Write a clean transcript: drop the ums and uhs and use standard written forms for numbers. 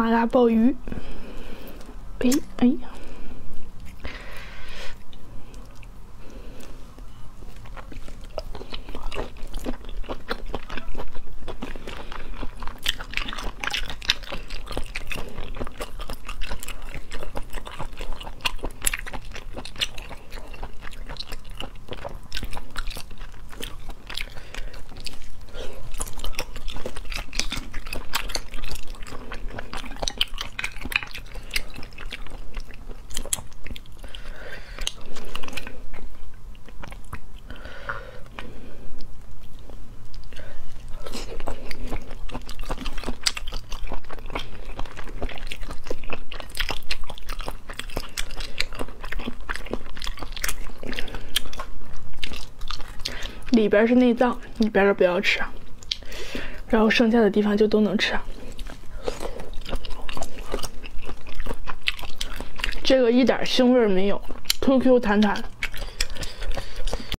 麻辣鲍鱼。哎哎，里边是内脏，里边的不要吃，然后剩下的地方就都能吃。这个一点腥味没有 ，Q Q 弹弹。